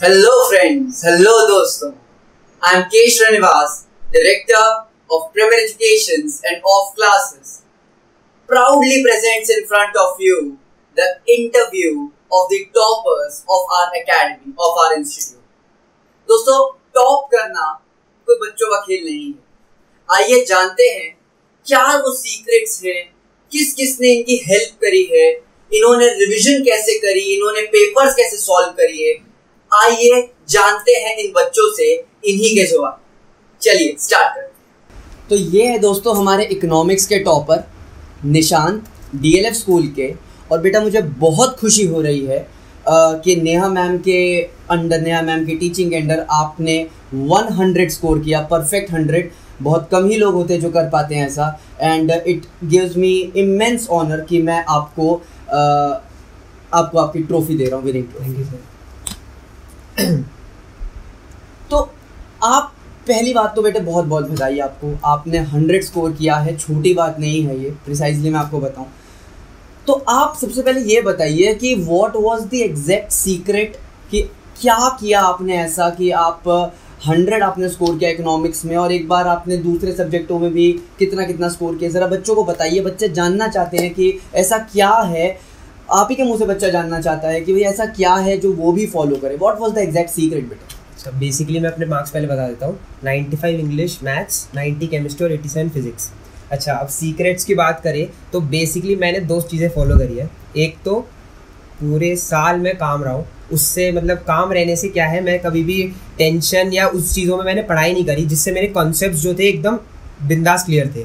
Hello friends, hello Dostom. I am Keshri Nivas, Director of Premier Education and Off Classes. Proudly presents in front of you the interview of the toppers of our academy, of our institute. दोस्तों, top करना कोई बच्चों का खेल नहीं है। आइए जानते हैं क्या वो सीक्रेट्स हैं, किस किसने इनकी हेल्प करी है, इन्होंने रिवीजन कैसे करी, इन्होंने पेपर्स कैसे सॉल्व करी है। आइए जानते हैं इन बच्चों से इन्हीं के जवाब। चलिए स्टार्ट करें। तो ये है दोस्तों हमारे इकोनॉमिक्स के टॉपर निशांत, डीएलएफ स्कूल के। और बेटा मुझे बहुत खुशी हो रही है कि नेहा मैम की टीचिंग के अंडर आपने 100 स्कोर किया, परफेक्ट 100। बहुत कम ही लोग होते हैं जो कर पाते हैं ऐसा। And it gives me immense honour कि मैं आपको आपकी ट्रॉफी दे रहा हूँ, विनिंग ट्रॉफी सर। तो आप पहली बात तो बेटे बहुत बहुत बधाई आपको, आपने 100 स्कोर किया है, छोटी बात नहीं है ये। प्रिसाइजली मैं आपको बताऊँ तो आप सबसे पहले ये बताइए कि what was the exact secret, कि क्या किया आपने ऐसा कि आप 100 आपने स्कोर किया इकोनॉमिक्स में, और एक बार आपने दूसरे सब्जेक्टों में भी कितना कितना स्कोर किया। ज़रा बच्चों को बताइए, बच्चे जानना चाहते हैं कि ऐसा क्या है। आप ही के मुँह से बच्चा जानना चाहता है कि भाई ऐसा क्या है जो वो भी फॉलो करे। What was the exact secret बेटा? अच्छा, बेसिकली मैं अपने मार्क्स पहले बता देता हूँ। 95 इंग्लिश, मैथ्स 90, केमिस्ट्री और 87 फिजिक्स। अच्छा, अब सीक्रेट्स की बात करें तो बेसिकली मैंने दो चीज़ें फॉलो करी है। एक तो पूरे साल मैं काम रहा हूँ, उससे मतलब काम रहने से क्या है, मैं कभी भी टेंशन या उस चीज़ों में मैंने पढ़ाई नहीं करी, जिससे मेरे कॉन्सेप्ट्स जो थे एकदम बिंदास क्लियर थे।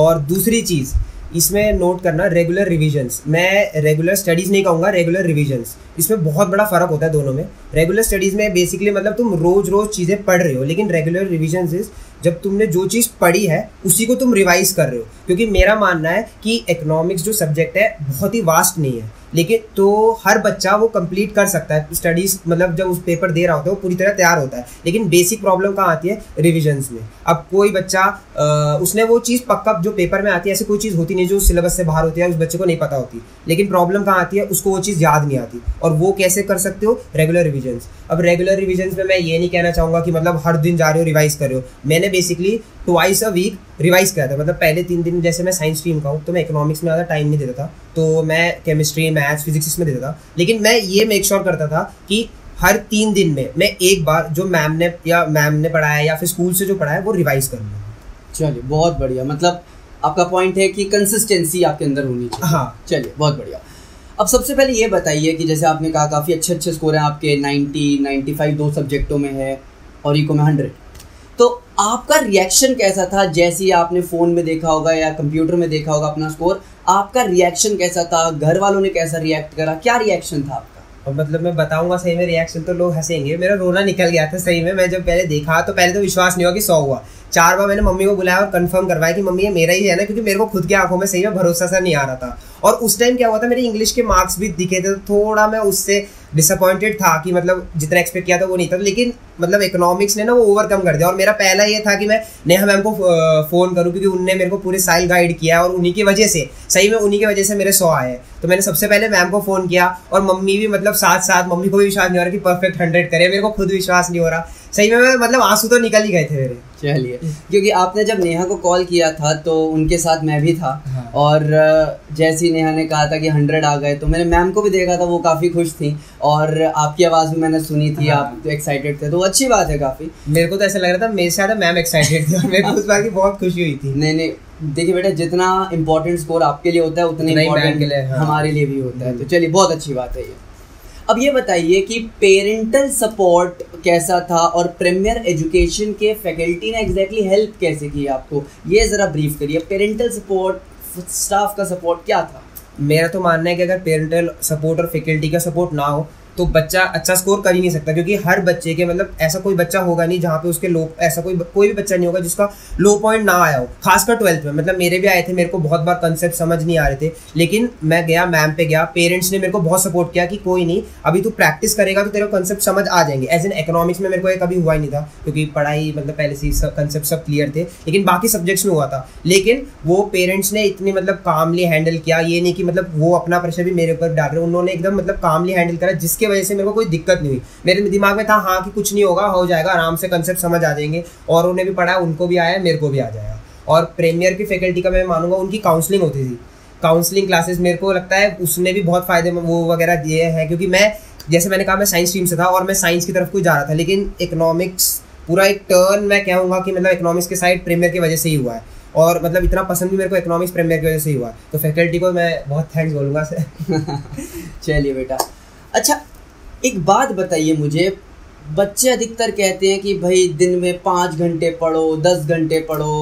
और दूसरी चीज़ इसमें नोट करना, रेगुलर रिविजन्स। मैं रेगुलर स्टडीज़ नहीं कहूँगा, रेगुलर रिविजन्स। इसमें बहुत बड़ा फ़र्क होता है दोनों में। रेगुलर स्टडीज़ में बेसिकली मतलब तुम रोज़ रोज़ चीज़ें पढ़ रहे हो, लेकिन रेगुलर रिविजन्स इज़ जब तुमने जो चीज़ पढ़ी है उसी को तुम रिवाइज़ कर रहे हो। क्योंकि मेरा मानना है कि इकोनॉमिक्स जो सब्जेक्ट है बहुत ही वास्ट नहीं है, लेकिन तो हर बच्चा वो कंप्लीट कर सकता है स्टडीज़। मतलब जब उस पेपर दे रहा होता है वो पूरी तरह तैयार होता है, लेकिन बेसिक प्रॉब्लम कहाँ आती है, रिविजन्स में। अब कोई बच्चा उसने वो चीज़ पक्का जो पेपर में आती है, ऐसी कोई चीज़ होती नहीं जो सिलेबस से बाहर होती है, उस बच्चे को नहीं पता होती, लेकिन प्रॉब्लम कहाँ आती है, उसको वो चीज़ याद नहीं आती। और वो कैसे कर सकते हो, रेगुलर रिविजन्स। अब रेगुलर रिविजन्स में मैं ये नहीं कहना चाहूँगा कि मतलब हर दिन जा रहे हो रिवाइज़ कर रहे हो। मैंने basically twice a week revise किया था। मतलब पहले 3 दिन, जैसे मैं साइंस स्ट्रीम का हूँ तो मैं इकोनॉमिक्स में ज़्यादा टाइम नहीं देता था, तो मैं केमिस्ट्री, मैथ्स, फिजिक्स इसमें देता था। लेकिन मैं ये मेक श्योर करता था कि हर 3 दिन में मैं एक बार जो मैम ने पढ़ाया या फिर स्कूल से जो पढ़ाया वो रिवाइज कर लूँ। चलिए बहुत बढ़िया। मतलब आपका पॉइंट है कि कंसिस्टेंसी आपके अंदर होनी चाहिए। हाँ, चलिए बहुत बढ़िया। अब सबसे पहले ये बताइए कि जैसे आपने कहा काफ़ी अच्छे अच्छे स्कोर हैं आपके, 90, 95 दो सब्जेक्टों में है और इको में 100। तो आपका रिएक्शन कैसा था जैसे ही आपने फ़ोन में देखा होगा या कंप्यूटर में देखा होगा अपना स्कोर? आपका रिएक्शन कैसा था, घर वालों ने कैसा रिएक्ट करा, क्या रिएक्शन था आपका? और मतलब मैं बताऊंगा सही में रिएक्शन तो लोग हंसेंगे, मेरा रोना निकल गया था सही में। मैं जब पहले देखा तो पहले तो विश्वास नहीं हुआ कि 100 हुआ। 4 बार मैंने मम्मी को बुलाया और कंफर्म करवाया कि मम्मी ये मेरा ही है ना, क्योंकि मेरे को खुद की आंखों में सही में भरोसा सा नहीं आ रहा था। और उस टाइम क्या हुआ था, मेरे इंग्लिश के मार्क्स भी दिखे थे, थोड़ा मैं उससे डिसअपॉइंटेड था कि मतलब जितना एक्सपेक्ट किया था वो नहीं था। लेकिन मतलब इकोनॉमिक्स ने ना वो ओवरकम कर दिया। और मेरा पहला ये था कि मैं नेहा मैम को फ़ोन करूँ, क्योंकि उनने मेरे को पूरे साल गाइड किया और उन्हीं की वजह से, सही में उन्हीं की वजह से मेरे 100 आए। तो मैंने सबसे पहले मैम को फ़ोन किया, और मम्मी भी मतलब साथ मम्मी को भी विश्वास नहीं हो रहा कि परफेक्ट 100 करे, मेरे को खुद विश्वास नहीं हो रहा सही में। मतलब आंसू तो निकल ही गए थे मेरे। चलिए, क्योंकि आपने जब नेहा को कॉल किया था तो उनके साथ मैं भी था। हाँ। और जैसे ही नेहा ने कहा था कि 100 आ गए तो मैंने मैम को भी देखा था, वो काफ़ी खुश थी, और आपकी आवाज़ भी मैंने सुनी थी। हाँ। आप तो एक्साइटेड थे, तो अच्छी बात है काफ़ी। मेरे को तो ऐसा लग रहा था मेरे से ज़्यादा मैम एक्साइटेड थी, मेरे को उस बात की बहुत खुशी हुई थी। नहीं, देखिए बेटा जितना इम्पोर्टेंट स्कोर आपके लिए होता है उतना इम्पोर्टेंट हमारे लिए भी होता है। तो चलिए बहुत अच्छी बात है ये। अब ये बताइए कि पेरेंटल सपोर्ट कैसा था, और प्रीमियर एजुकेशन के फैकल्टी ने एग्जैक्टली हेल्प कैसे की आपको, ये ज़रा ब्रीफ करिए। पेरेंटल सपोर्ट, स्टाफ का सपोर्ट क्या था? मेरा तो मानना है कि अगर पेरेंटल सपोर्ट और फैकल्टी का सपोर्ट ना हो तो बच्चा अच्छा स्कोर कर ही नहीं सकता, क्योंकि हर बच्चे के मतलब ऐसा कोई बच्चा होगा नहीं जहाँ पे उसके लो, ऐसा कोई भी बच्चा नहीं होगा जिसका लो पॉइंट ना आया हो, खासकर 12th में। मतलब मेरे भी आए थे, मेरे को बहुत बार कंसेप्ट समझ नहीं आ रहे थे, लेकिन मैं गया मैम पे गया, पेरेंट्स ने मेरे को बहुत सपोर्ट किया कि कोई नहीं, अभी तू प्रैक्टिस करेगा तो तेरे को कंसेप्ट समझ आ जाएंगे। एज इन इकोनॉमिक्स में मेरे को ये कभी हुआ ही नहीं था, क्योंकि पढ़ाई मतलब पहले से ही कंसेप्ट सब क्लियर थे, लेकिन बाकी सब्जेक्ट्स में हुआ था। लेकिन वो पेरेंट्स ने इतनी मतलब कामली हैंडल किया, ये नहीं कि मतलब वो अपना प्रेशर भी मेरे ऊपर डाल रहे, उन्होंने एकदम मतलब कामली हैंडल करा, जिसके वजह से मेरे को कोई दिक्कत नहीं हुई। मेरे दिमाग में था हाँ कि कुछ नहीं होगा, हो जाएगा, आराम से कंसेप्ट समझ आ जाएंगे, और उन्हें भी पढ़ा, उनको भी आया, मेरे को भी आ जाएगा। और प्रीमियर की फैकल्टी का मैं मानूंगा उनकी काउंसलिंग होती थी, काउंसलिंग क्लासेस, मेरे को लगता है उसने भी बहुत फायदे वो वगैरह दिए हैं, क्योंकि मैं जैसे मैंने कहा मैं साइंस स्ट्रीम से था और मैं साइंस की तरफ कोई जा रहा था, लेकिन इकोनॉमिक्स पूरा एक टर्न मैं कहूँगा कि मतलब इकोनॉमिक्स के साइड प्रीमियर की वजह से ही हुआ है, और मतलब इतना पसंद भी मेरे को इकोनॉमिक्स प्रीमियर की वजह से ही हुआ, तो फैकल्टी को मैं बहुत थैंक्स बोलूँगा सर। चलिए बेटा, अच्छा एक बात बताइए मुझे, बच्चे अधिकतर कहते हैं कि भाई दिन में 5 घंटे पढ़ो, 10 घंटे पढ़ो,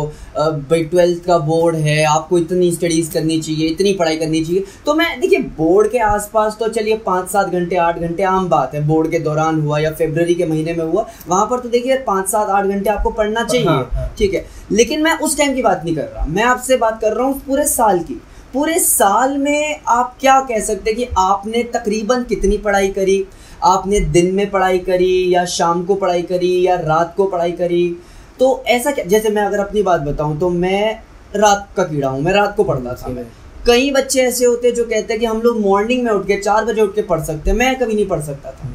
भाई 12th का बोर्ड है, आपको इतनी स्टडीज़ करनी चाहिए, इतनी पढ़ाई करनी चाहिए। तो मैं देखिए बोर्ड के आसपास तो चलिए 5-7 घंटे 8 घंटे आम बात है, बोर्ड के दौरान हुआ या फरवरी के महीने में हुआ, वहाँ पर तो देखिए 5-7-8 घंटे आपको पढ़ना चाहिए, ठीक है। लेकिन मैं उस टाइम की बात नहीं कर रहा, मैं आपसे बात कर रहा हूँ पूरे साल की। पूरे साल में आप क्या कह सकते हैं कि आपने तकरीबन कितनी पढ़ाई करी? आपने दिन में पढ़ाई करी या शाम को पढ़ाई करी या रात को पढ़ाई करी? तो ऐसा क्या, जैसे मैं अगर अपनी बात बताऊं तो मैं रात का कीड़ा हूं, मैं रात को पढ़ता था। कई बच्चे ऐसे होते हैं जो कहते हैं कि हम लोग मॉर्निंग में उठ के 4 बजे उठ के पढ़ सकते हैं, मैं कभी नहीं पढ़ सकता था।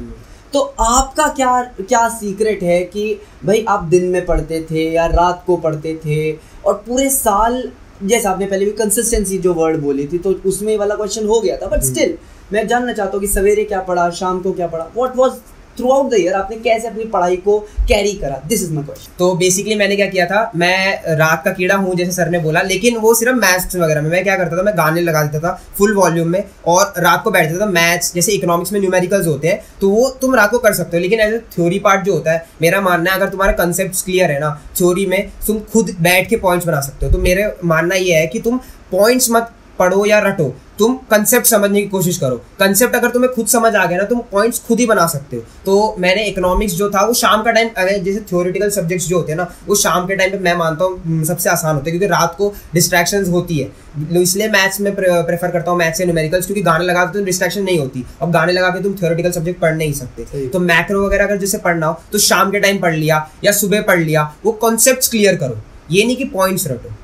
तो आपका क्या क्या सीक्रेट है कि भाई आप दिन में पढ़ते थे या रात को पढ़ते थे और पूरे साल? जैसे आपने पहले भी कंसिस्टेंसी जो वर्ड बोली थी तो उसमें वाला क्वेश्चन हो गया था, बट स्टिल मैं जानना चाहता हूँ कि सवेरे क्या पढ़ा, शाम को क्या पढ़ा, what was throughout the year, आपने कैसे अपनी पढ़ाई को कैरी करा, दिस इज माय क्वेश्चन। तो बेसिकली मैंने क्या किया था, मैं रात का कीड़ा हूँ जैसे सर ने बोला, लेकिन वो सिर्फ मैथ्स वगैरह में। मैं क्या करता था, मैं गाने लगा देता था फुल वॉल्यूम में और रात को बैठ जाता था। मैथ्स जैसे इकोनॉमिक्स में न्यूमेरिकल्स होते हैं तो वो तुम रात को कर सकते हो, लेकिन एज ए थ्योरी पार्ट जो होता है, मेरा मानना है अगर तुम्हारे कंसेप्ट क्लियर है ना थ्योरी में, तुम खुद बैठ के पॉइंट्स बना सकते हो। तो मेरा मानना ये है कि तुम पॉइंट्स मत पढ़ो या रटो, तुम कंसेप्ट समझने की कोशिश करो। कंसेप्ट अगर तुम्हें खुद समझ आ गया ना, तुम पॉइंट्स खुद ही बना सकते हो। तो मैंने इकोनॉमिक्स जो था वो शाम का टाइम, अगर जैसे थ्योरेटिकल सब्जेक्ट्स जो होते हैं ना वो शाम के टाइम पे मैं मानता हूँ सबसे आसान होते हैं, क्योंकि रात को डिस्ट्रैक्शंस होती है। इसलिए मैथ्स में प्रेफर करता हूँ मैथ्स से न्यूमेरिकल्स, क्योंकि गाने लगा के तुम डिस्ट्रैक्शन नहीं होती। अब गाने लगा के तुम थ्योरेटिकल सब्जेक्ट पढ़ नहीं सकते, तो मैक्रो वगैरह अगर जैसे पढ़ना हो तो शाम के टाइम पढ़ लिया या सुबह पढ़ लिया, वो कॉन्सेप्ट क्लियर करो, ये नहीं कि पॉइंट्स रटो।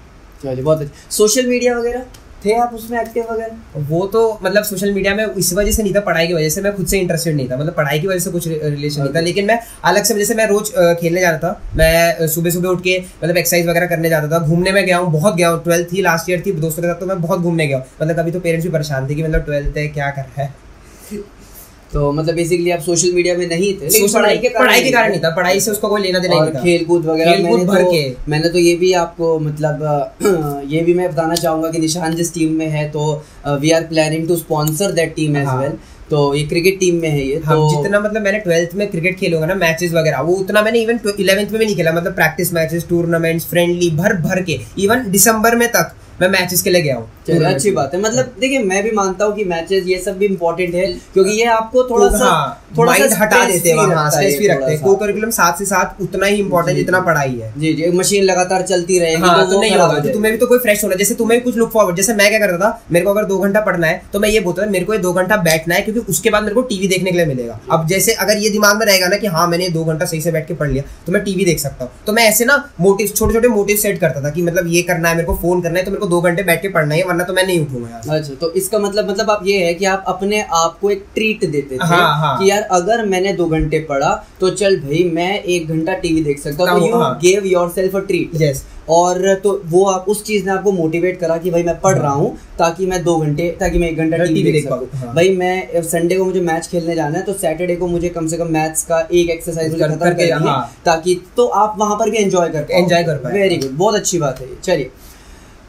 चलिए बहुत अच्छा। सोशल मीडिया वगैरह थे आप उसमें एक्टिव वगैरह? वो तो मतलब सोशल मीडिया में इस वजह से नहीं था, पढ़ाई की वजह से मैं खुद से इंटरेस्टेड नहीं था, मतलब पढ़ाई की वजह से कुछ रिलेशन नहीं था। लेकिन मैं अलग से, जैसे मैं रोज खेलने जाता था, मैं सुबह सुबह उठ के मतलब एक्सरसाइज वगैरह करने जाता था, घूमने में गया हूँ, बहुत गया हूँ। 12th थी, लास्ट ईयर थी, दोस्तों के साथ तो मैं बहुत घूमने गया हूँ। मतलब कभी तो पेरेंट्स भी परेशान थे कि मतलब 12th है, क्या कर रहा है। तो मतलब बेसिकली आप सोशल मीडिया में नहीं थे, लेकिन पढ़ाई के कारण नहीं था, पढ़ाई से उसका कोई लेना देना नहीं था। खेल कूद वगैरह मैंने तो ये भी आपको मतलब ये भी मैं बताना चाहूँगा कि निशान जिस टीम में है तो we are planning to sponsor that team as well. तो ये क्रिकेट टीम में है ये, हाँ, तो जितना मतलब मैंने 12th में क्रिकेट खेलूंगा ना मैचेस वगैरह, वो उतना मैंने इवन 11th में भी नहीं खेला। मतलब प्रैक्टिस मैचेस, टूर्नामेंट्स, फ्रेंडली भर के इवन दिसंबर में तक मैं मैचेस के लिए गया हूँ। अच्छी बात है। मतलब देखिए मैं भी मानता हूँ कि मैचेस ये सब भी इम्पोर्टेंट है, क्योंकि ये आपको थोड़ा सा हटा देते हैं। कोकरिकुलम 7 से 7 उतना ही इम्पोर्टेंट जितना पढ़ाई है। जी जी, मशीन लगातार चलती रहेगी, तो नहीं होगा, तुम्हें भी तो कोई फ्रेश होना। जैसे तुम्हें कुछ लुक फॉरवर्ड, जैसे मैं क्या करता था, मेरे को अगर 2 घंटा पढ़ना है तो मैं ये बोलता था मेरे को 2 घंटा बैठना है, क्योंकि उसके बाद मेरे को टीवी देखने के लिए मिलेगा। अब जैसे अगर ये दिमाग में रहेगा ना कि हाँ मैंने 2 घंटा सही से बैठ के पढ़ लिया तो मैं टीवी देख सकता हूँ, तो मैं ऐसे ना मोटिव, छोटे छोटे मोटिव सेट करता था कि मतलब ये करना है, मेरे को फोन करना है, तो मेरे को 2 घंटे बैठ के पढ़ना है, तो मैं नहीं उठूंगा। अच्छा, तो इसका मतलब आप ये है कि आप अपने आप को एक ट्रीट देते थे। हाँ, हाँ। कि यार अगर मैंने 2 घंटे पढ़ा तो चल भाई मैं 1 घंटा टीवी देख सकता हूँ। You give yourself a treat. Yes, और तो वो आप उस चीज़ ने आपको मोटिवेट करा कि भाई मैं पढ़ रहा हूँ ताकि मैं 2 घंटे, ताकि मैं 1 घंटा टीवी देख पाऊँ। हाँ। भाई मैं संडे को मुझे मैच खेलने जाना है तो सैटरडे को मुझे कम से कम मैथ्स का एक एक्सरसाइज मुझे खत्म करनी है, ताकि तो आप वहाँ पर भी एंजॉय कर पाओ। वेरी गुड, बहुत अच्छी बात है। चलिए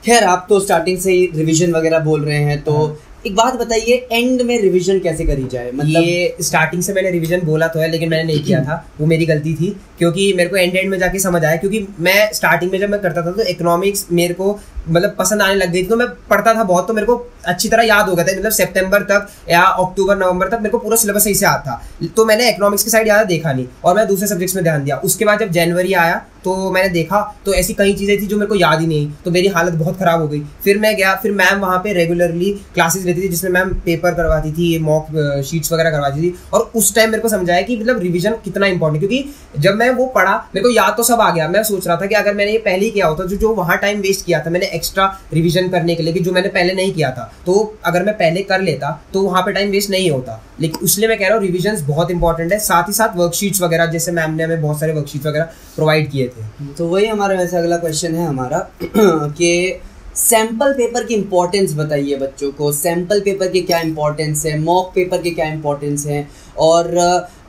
खैर, आप तो स्टार्टिंग से ही रिवीजन वगैरह बोल रहे हैं, तो एक बात बताइए एंड में रिवीजन कैसे करी जाए? मतलब ये स्टार्टिंग से मैंने रिवीजन बोला तो है, लेकिन मैंने नहीं किया था, वो मेरी गलती थी, क्योंकि मेरे को एंड में जाके समझ आया। क्योंकि मैं स्टार्टिंग में जब मैं करता था तो इकोनॉमिक्स मेरे को मतलब पसंद आने लग गई थी, तो मैं पढ़ता था बहुत, तो मेरे को अच्छी तरह याद हो गया था। मतलब सितंबर तक या अक्टूबर नवंबर तक मेरे को पूरा सिलेबस सही से आता था, तो मैंने इकोनॉमिक्स की साइड ज़्यादा देखा नहीं और मैं दूसरे सब्जेक्ट्स में ध्यान दिया। उसके बाद जब जनवरी आया तो मैंने देखा तो ऐसी कई चीज़ें थी जो मेरे को याद ही नहीं, तो मेरी हालत बहुत ख़राब हो गई। फिर मैं गया, फिर मैम वहाँ पे रेगुलरली क्लासेस लेती थी जिसमें मैम पेपर करवाती थी, मॉक शीट्स वगैरह करवाती थी, और उस टाइम मेरे को समझाया कि मतलब रिवीजन कितना इंपॉर्टेंट, क्योंकि जब मैं वो पढ़ा मेरे को याद तो सब आ गया। मैं सोच रहा था कि अगर मैंने ये पहले ही किया होता, जो वहाँ टाइम वेस्ट किया था मैंने एक्स्ट्रा रिविजन करने के लिए कि जो मैंने पहले नहीं किया था, तो अगर मैं पहले कर लेता तो वहाँ पर टाइम वेस्ट नहीं होता। लेकिन इसलिए मैं कह रहा हूँ रिविजन बहुत इंपॉर्टेंट है, साथ ही साथ वर्कशीट्स वगैरह, जैसे मैम ने हमें बहुत सारे वर्कशीट्स वगैरह प्रोवाइड किए थे। तो वही हमारा वैसे अगला क्वेश्चन है हमारा कि सैम्पल पेपर की इम्पोर्टेंस बताइए बच्चों को, सैम्पल पेपर की क्या इम्पोर्टेंस है, मॉक पेपर की क्या इम्पोर्टेंस है। और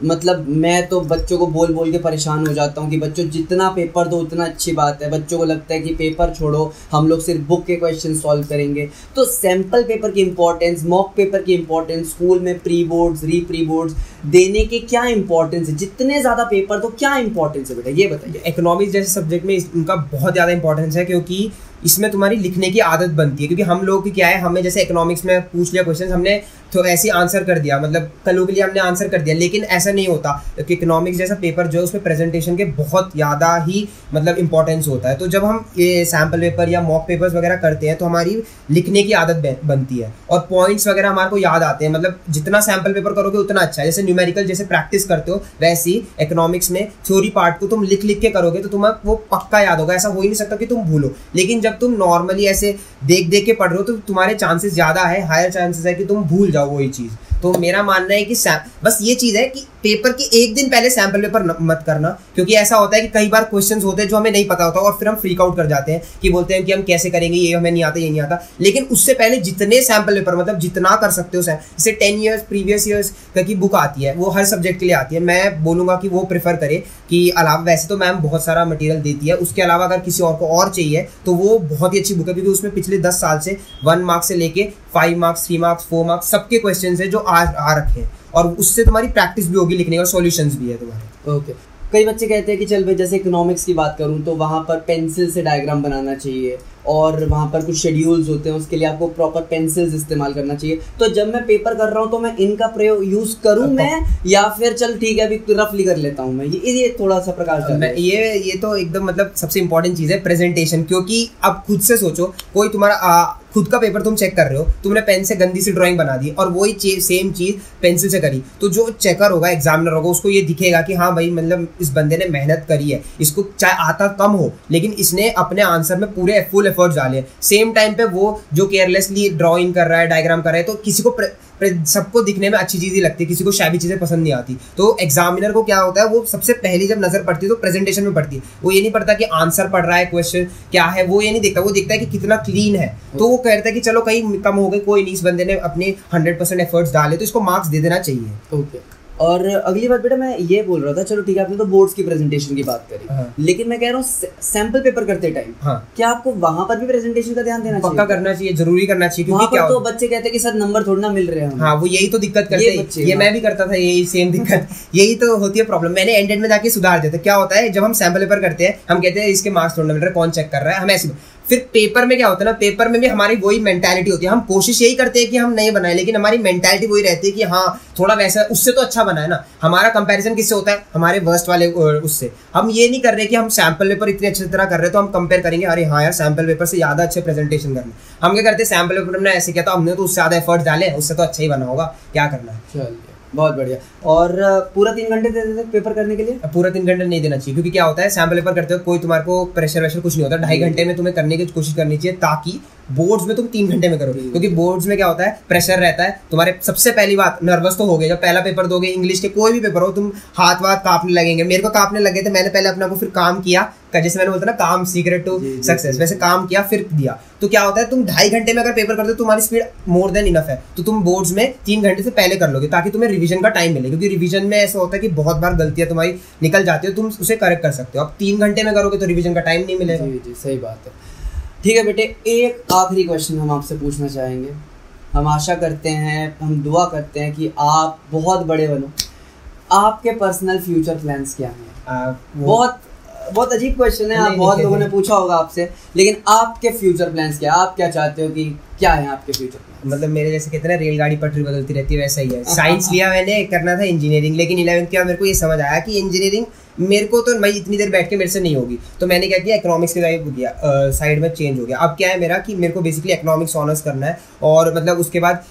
मतलब मैं तो बच्चों को बोल बोल के परेशान हो जाता हूँ कि बच्चों जितना पेपर दो उतना अच्छी बात है, बच्चों को लगता है कि पेपर छोड़ो हम लोग सिर्फ बुक के क्वेश्चन सॉल्व करेंगे। तो सैम्पल पेपर की इम्पोर्टेंस, मॉक पेपर की इम्पोर्टेंस, स्कूल में pre boards, re pre boards देने के क्या इंपॉर्टेंस है, जितने ज़्यादा पेपर तो क्या इंपॉर्टेंस है बेटा ये बताइए। इकोनॉमिक्स जैसे सब्जेक्ट में इनका बहुत ज़्यादा इंपॉर्टेंस है, क्योंकि इसमें तुम्हारी लिखने की आदत बनती है। क्योंकि हम लोग की क्या है, हमें जैसे इकोनॉमिक्स में पूछ लिया क्वेश्चन, हमने तो ऐसे आंसर कर दिया, मतलब कलों के लिए हमने आंसर कर दिया, लेकिन ऐसा नहीं होता कि इकोनॉमिक्स जैसा पेपर जो है उसमें प्रेजेंटेशन के बहुत ज़्यादा ही मतलब इंपॉर्टेंस होता है। तो जब हम ये सैम्पल पेपर या मॉक पेपर्स वगैरह करते हैं तो हमारी लिखने की आदत बनती है और पॉइंट्स वगैरह हमारे को याद आते हैं। मतलब जितना सैम्पल पेपर करोगे उतना अच्छा है, जैसे न्यूमेरिकल जैसे प्रैक्टिस करते हो वैसी इकोनॉमिक्स में थ्योरी पार्ट को तुम लिख लिख के करोगे तो तुम्हें वो पक्का याद होगा, ऐसा हो ही नहीं सकता कि तुम भूलो। लेकिन जब तुम नॉर्मली ऐसे देख देख के पढ़ रहे हो तो तुम्हारे चांसेस ज़्यादा है, हायर चांसेस है कि तुम भूल जाओ वही चीज़। तो मेरा मानना है कि बस ये चीज़ है कि पेपर के एक दिन पहले सैम्पल पेपर मत करना, क्योंकि ऐसा होता है कि कई बार क्वेश्चंस होते हैं जो हमें नहीं पता होता और फिर हम फ्रीक आउट कर जाते हैं कि बोलते हैं कि हम कैसे करेंगे, ये हमें नहीं आता, ये नहीं आता। लेकिन उससे पहले जितने सैम्पल पेपर मतलब जितना कर सकते हो, जैसे 10 ईयर्स प्रीवियस ईयर्स की बुक आती है वो हर सब्जेक्ट के लिए आती है, मैं बोलूँगा कि वो प्रेफर करें कि अलावा, वैसे तो मैम बहुत सारा मटेरियल देती है, उसके अलावा अगर किसी और को और चाहिए तो वो बहुत ही अच्छी बुक है, क्योंकि उसमें पिछले 10 साल से 1 मार्क्स से लेके 5 मार्क्स, 3 मार्क्स, 4 मार्क्स सबके क्वेश्चन है जो आ रखे हैं, और उससे तुम्हारी प्रैक्टिस भी होगी लिखने और सॉल्यूशंस भी है तुम्हारे। ओके, कई बच्चे कहते हैं कि चल भाई जैसे इकोनॉमिक्स की बात करूँ तो वहाँ पर पेंसिल से डायग्राम बनाना चाहिए और वहाँ पर कुछ शेड्यूल्स होते हैं, उसके लिए आपको प्रॉपर पेंसिल्स इस्तेमाल करना चाहिए। तो जब मैं पेपर कर रहा हूँ तो मैं इनका प्रयोग यूज़ करूँ मैं, या फिर चल ठीक है अभी रफली कर लेता हूँ मैं, ये थोड़ा सा प्रकार का ये तो एकदम मतलब सबसे इंपॉर्टेंट चीज़ है प्रेजेंटेशन। क्योंकि अब खुद से सोचो, कोई तुम्हारा खुद का पेपर तुम चेक कर रहे हो, तुमने पेन से गंदी सी ड्राइंग बना दी और वही सेम चीज़ पेंसिल से करी, तो जो चेकर होगा, एग्जामिनर होगा, उसको ये दिखेगा कि हाँ भाई मतलब इस बंदे ने मेहनत करी है, इसको चाहे आता कम हो लेकिन इसने अपने आंसर में पूरे फुल एफर्ट डाले हैं। सेम टाइम पे वो जो केयरलेसली ड्राइंग कर रहा है, डायग्राम कर रहा है, तो किसी को सबको दिखने में अच्छी चीज़ें लगती है, किसी को शायद चीज़ें पसंद नहीं आती। तो एग्जामिनर को क्या होता है, वो सबसे पहली जब नज़र पड़ती है तो प्रेजेंटेशन में पड़ती है, वो ये नहीं पड़ता कि आंसर पढ़ रहा है, क्वेश्चन क्या है, वो ये नहीं देखता, वो देखता है कि कितना क्लीन है। तो वो कहता है कि चलो कहीं कम हो गए, कोई नहीं, इस बंदे ने अपने 100% एफर्ट्स डाले तो इसको मार्क्स दे देना चाहिए। ओके, और अगली बात बेटा मैं ये बोल रहा था, चलो ठीक है आपने तो बोर्ड्स की प्रेजेंटेशन की बात करी, हाँ। लेकिन मैं कह रहा हूँ सैंपल पेपर करते टाइम, हाँ। क्या आपको वहाँ पर भी प्रेजेंटेशन का ध्यान देना चाहिए, पक्का करना चाहिए, जरूरी करना चाहिए, क्योंकि क्या तो बच्चे कहते हैं कि सर नंबर थोड़ा ना मिल रहे हैं, हाँ वो यही तो दिक्कत करते हैं, ये मैं भी करता था यही सेम दिक्कत, यही तो होती है प्रॉब्लम। मैंने एंड एंड में जाके सुधार देता। क्या होता है जब हम सैंपल पेपर करते हैं हम कहते हैं इसके मार्क्स थोड़ा ना मिल रहे, कौन चेक कर रहा है, हम ऐसे। फिर पेपर में क्या होता है ना, पेपर में भी हमारी वही मेंटालिटी होती है, हम कोशिश यही करते हैं कि हम नहीं बनाए, लेकिन हमारी मेंटालिटी वही रहती है कि हाँ थोड़ा वैसा, उससे तो अच्छा बना है ना। हमारा कंपैरिजन किससे होता है, हमारे वर्स्ट वाले उससे। हम ये नहीं कर रहे कि हम सैम्पल पेपर इतने अच्छी तरह कर रहे हैं तो हम कंपेयर करेंगे, अरे हाँ यार सैम्पल पेपर से ज़्यादा अच्छे प्रेजेंटेशन करना। हम क्या करते हैं, सैम्पल पेपर हमने ऐसे किया तो हमने तो उससे ज़्यादा एफर्ट डाले, उससे तो अच्छा ही बना होगा, क्या करना है। चलिए बहुत बढ़िया। और पूरा 3 घंटे दे देते पेपर करने के लिए, पूरा 3 घंटे नहीं देना चाहिए, क्योंकि क्या होता है सैम्पल पेपर करते हो कोई तुम्हारे को प्रेशर वेशर कुछ नहीं होता, 2.5 घंटे में तुम्हें करने की कोशिश करनी चाहिए, ताकि बोर्ड्स में तुम 3 घंटे में करो। क्योंकि बोर्ड्स में क्या होता है प्रेशर रहता है तुम्हारे, सबसे पहली बात नर्वस तो हो गए, जब पहला पेपर दोगे इंग्लिश के कोई भी पेपर हो, तुम हाथ वाथ कांपने लगेंगे, मेरे को कांपने लगे थे, मैंने पहले अपने को फिर काम किया, जैसे मैंने बोलता ना काम सीक्रेट टू सक्सेस, वैसे काम किया फिर दिया। तो क्या होता है तुम 2.5 घंटे में अगर पेपर करते हो तुम्हारी स्पीड मोर देन इनफ है, तो तुम बोर्ड्स में 3 घंटे से पहले कर लोगे ताकि तुम्हें रिवीजन का टाइम मिले, क्योंकि रिवीजन में ऐसा होता है कि बहुत बार गलतियां तुम्हारी निकल जाती है, तुम उसे करेक्ट कर सकते हो। अब 3 घंटे में करोगे तो रिवीजन का टाइम नहीं मिलेगा। जी सही बात है। ठीक है बेटे, एक आखिरी क्वेश्चन हम आपसे पूछना चाहेंगे। हम आशा करते हैं, हम दुआ करते हैं कि आप बहुत बड़े बनो। आपके पर्सनल फ्यूचर प्लान्स क्या हैं? बहुत अजीब क्वेश्चन है, आप बहुत लोगों ने पूछा होगा आपसे, लेकिन आपके फ्यूचर प्लान्स क्या, आप क्या चाहते हो कि क्या है आपके फ्यूचर प्लान्स? मतलब मेरे जैसे कहते हैं रेलगाड़ी पटरी बदलती रहती है, वैसा ही है। साइंस लिया मैंने, करना था इंजीनियरिंग, लेकिन 11th के बाद मेरे को ये समझ आया कि इंजीनियरिंग मेरे को तो भाई इतनी देर बैठ के मेरे से नहीं होगी, तो मैंने क्या किया इकोनॉमिक्स के साइड में चेंज हो गया। अब क्या है मेरा कि मेरे को बेसिकली इकोनॉमिक्स ऑनर्स करना है और मतलब उसके बाद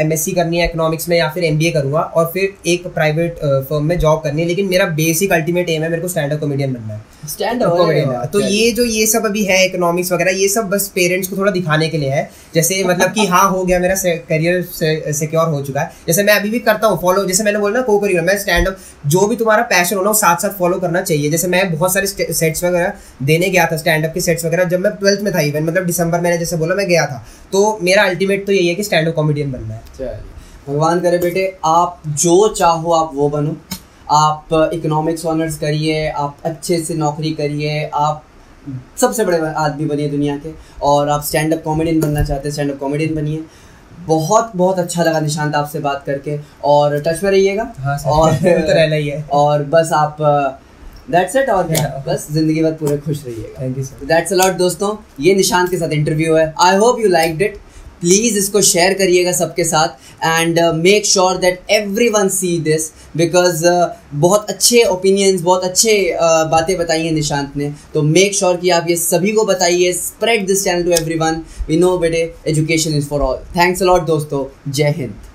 एमएससी करनी है इकोनॉमिक्स में या फिर एमबीए करूँगा और फिर एक प्राइवेट फर्म में जॉब करनी है। लेकिन मेरा बेसिक अल्टीमेट एम है मेरे को स्टैंड अप कॉमेडियन बनना है, स्टैंड अप कॉमेडियन। तो ये जो ये सब अभी है इकोनॉमिक्स वगैरह ये सब बस पेरेंट्स को थोड़ा दिखाने के लिए है, जैसे मतलब कि हाँ हो गया मेरा करियर सिक्योर हो चुका है। जैसे मैं अभी भी करता हूँ फॉलो, जैसे मैंने बोला ना को करियर मैं स्टैंड अप, जो भी तुम्हारा पैशन हो ना साथ साथ फॉलो करना चाहिए। जैसे मैं बहुत सारे सेट्स वगैरह देने गया था स्टैंड अप के सेट्स वगैरह जब मैं 12th में था, इवन मतलब दिसंबर मैंने जैसे बोला मैं गया था। तो मेरा अल्टीमेट तो यही है कि स्टैंड अप कॉमेडियन बनना है। चलिए भगवान करे बेटे आप जो चाहो आप वो बनो, आप इकोनॉमिक्स ऑनर्स करिए, आप अच्छे से नौकरी करिए, आप सबसे बड़े आदमी बनिए दुनिया के, और आप स्टैंड अप कॉमेडियन बनना चाहते हैं स्टैंड अप कॉमेडियन बनिए। बहुत बहुत अच्छा लगा निशांत आपसे बात करके, और टच में रहिएगा। हाँ और तो रहना ही है और बस आप दैट्स इट और बस जिंदगी भर पूरे खुश रहिएगा। Thank you sir, that's a lot दोस्तों, ये निशांत के साथ इंटरव्यू है। I hope you liked it, please इसको शेयर करिएगा सबके साथ and make sure that everyone see this because बहुत अच्छे ओपिनियंस बहुत अच्छे बातें बताई हैं निशांत ने। तो मेक श्योर कि आप ये सभी को बताइए, spread this channel to everyone. We know बेटे education is for all. Thanks a lot दोस्तों, जय हिंद।